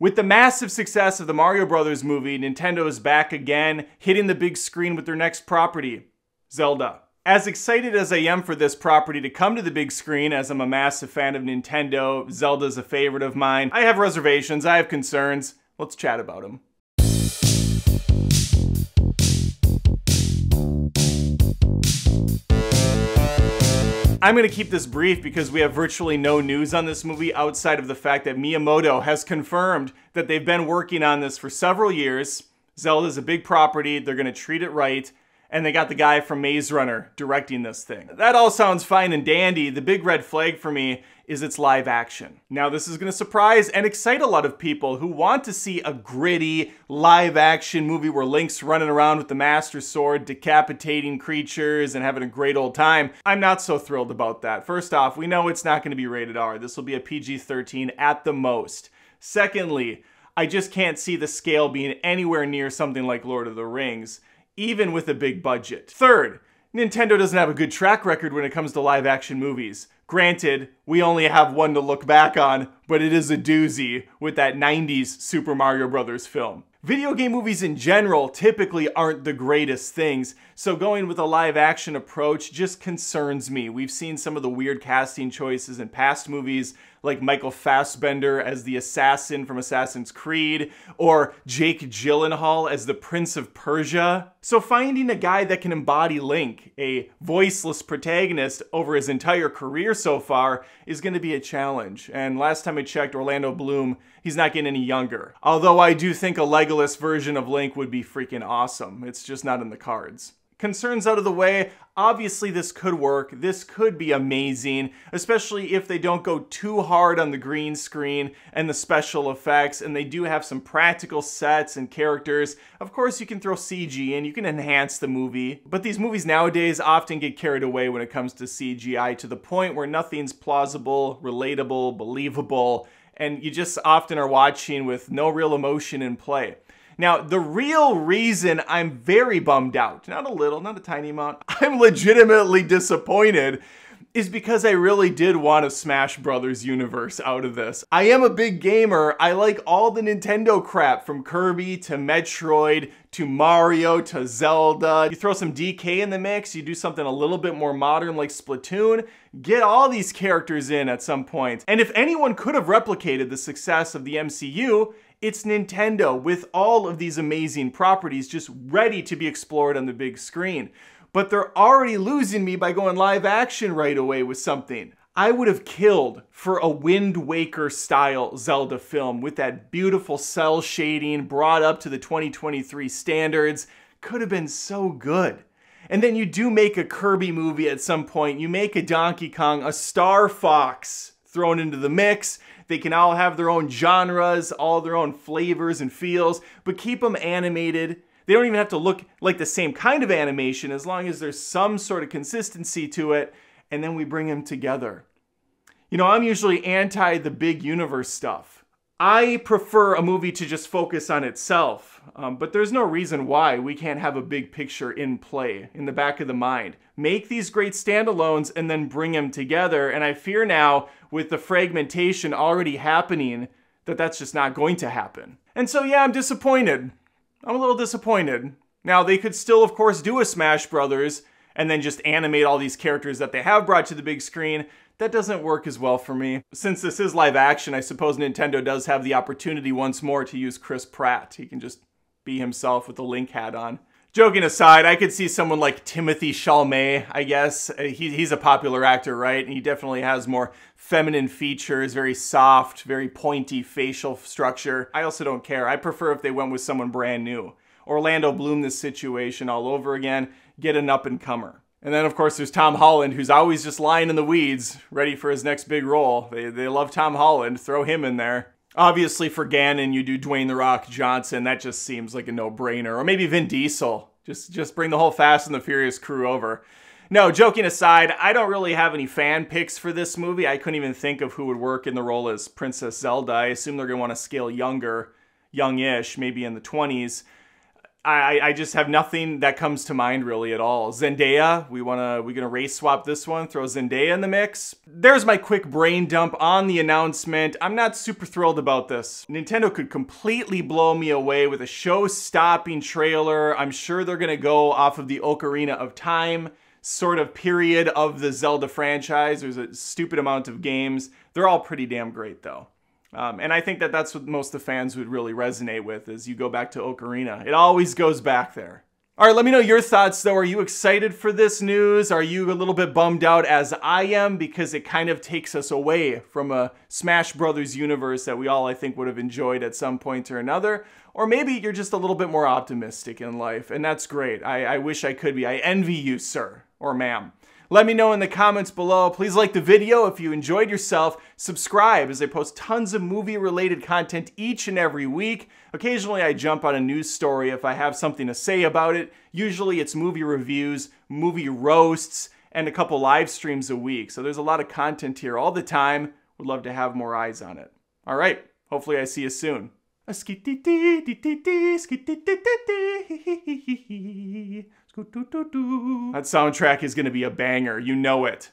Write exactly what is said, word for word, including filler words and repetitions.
With the massive success of the Mario Brothers movie, Nintendo is back again, hitting the big screen with their next property, Zelda. As excited as I am for this property to come to the big screen, as I'm a massive fan of Nintendo, Zelda's a favorite of mine, I have reservations, I have concerns. Let's chat about them. I'm going to keep this brief because we have virtually no news on this movie outside of the fact that Miyamoto has confirmed that they've been working on this for several years. Zelda's a big property, they're going to treat it right, and they got the guy from Maze Runner directing this thing. That all sounds fine and dandy. The big red flag for me is it's live action. Now this is going to surprise and excite a lot of people who want to see a gritty live action movie where Link's running around with the Master Sword decapitating creatures and having a great old time. I'm not so thrilled about that. First off, we know it's not going to be rated R. This will be a P G thirteen at the most. Secondly, I just can't see the scale being anywhere near something like Lord of the Rings, even with a big budget. Third, Nintendo doesn't have a good track record when it comes to live action movies. Granted, we only have one to look back on, but it is a doozy with that nineties Super Mario Brothers film. Video game movies in general typically aren't the greatest things, so going with a live action approach just concerns me. We've seen some of the weird casting choices in past movies, like Michael Fassbender as the assassin from Assassin's Creed, or Jake Gyllenhaal as the Prince of Persia. So finding a guy that can embody Link, a voiceless protagonist over his entire career so far, is going to be a challenge. And last time I checked, Orlando Bloom, he's not getting any younger. Although I do think a Legolas version of Link would be freaking awesome. It's just not in the cards. Concerns out of the way, obviously this could work, this could be amazing, especially if they don't go too hard on the green screen and the special effects, and they do have some practical sets and characters. Of course you can throw C G in, you can enhance the movie, but these movies nowadays often get carried away when it comes to C G I to the point where nothing's plausible, relatable, believable, and you just often are watching with no real emotion in play. Now, the real reason I'm very bummed out, not a little, not a tiny amount, I'm legitimately disappointed, is because I really did want a Smash Brothers universe out of this. I am a big gamer. I like all the Nintendo crap, from Kirby to Metroid to Mario to Zelda. You throw some D K in the mix, you do something a little bit more modern like Splatoon, get all these characters in at some point. And if anyone could have replicated the success of the M C U, it's Nintendo, with all of these amazing properties just ready to be explored on the big screen. But they're already losing me by going live action right away with something. I would have killed for a Wind Waker style Zelda film with that beautiful cell shading brought up to the twenty twenty-three standards. Could have been so good. And then you do make a Kirby movie at some point, you make a Donkey Kong, a Star Fox thrown into the mix. They can all have their own genres, all their own flavors and feels, but keep them animated. They don't even have to look like the same kind of animation as long as there's some sort of consistency to it, and then we bring them together. You know, I'm usually anti the big universe stuff. I prefer a movie to just focus on itself, um, but there's no reason why we can't have a big picture in play, in the back of the mind. Make these great standalones and then bring them together, and I fear now, with the fragmentation already happening, that that's just not going to happen. And so yeah, I'm disappointed. I'm a little disappointed. Now they could still of course do a Smash Brothers and then just animate all these characters that they have brought to the big screen. That doesn't work as well for me. Since this is live action, I suppose Nintendo does have the opportunity once more to use Chris Pratt. He can just be himself with a Link hat on. Joking aside, I could see someone like Timothy Chalamet, I guess. He, he's a popular actor, right? And he definitely has more feminine features, very soft, very pointy facial structure. I also don't care. I prefer if they went with someone brand new. Orlando Bloom this situation all over again. Get an up-and-comer. And then, of course, there's Tom Holland, who's always just lying in the weeds, ready for his next big role. They, they love Tom Holland. Throw him in there. Obviously for Ganon, you do Dwayne "The Rock" Johnson. That just seems like a no-brainer. Or maybe Vin Diesel. Just, just bring the whole Fast and the Furious crew over. No, joking aside, I don't really have any fan picks for this movie. I couldn't even think of who would work in the role as Princess Zelda. I assume they're going to want to scale younger, young-ish, maybe in the twenties. I, I just have nothing that comes to mind really at all. Zendaya, we wanna we're gonna race swap this one, throw Zendaya in the mix. There's my quick brain dump on the announcement. I'm not super thrilled about this. Nintendo could completely blow me away with a show-stopping trailer. I'm sure they're gonna go off of the Ocarina of Time sort of period of the Zelda franchise. There's a stupid amount of games. They're all pretty damn great though. Um, and I think that that's what most of the fans would really resonate with, is you go back to Ocarina. It always goes back there. All right, let me know your thoughts, though. Are you excited for this news? Are you a little bit bummed out as I am? Because it kind of takes us away from a Smash Brothers universe that we all, I think, would have enjoyed at some point or another. Or maybe you're just a little bit more optimistic in life, and that's great. I, I wish I could be. I envy you, sir or ma'am. Let me know in the comments below. Please like the video if you enjoyed yourself. Subscribe, as I post tons of movie-related content each and every week. Occasionally, I jump on a news story if I have something to say about it. Usually, it's movie reviews, movie roasts, and a couple live streams a week. So there's a lot of content here all the time. Would love to have more eyes on it. All right. Hopefully, I see you soon. That soundtrack is going to be a banger. You know it.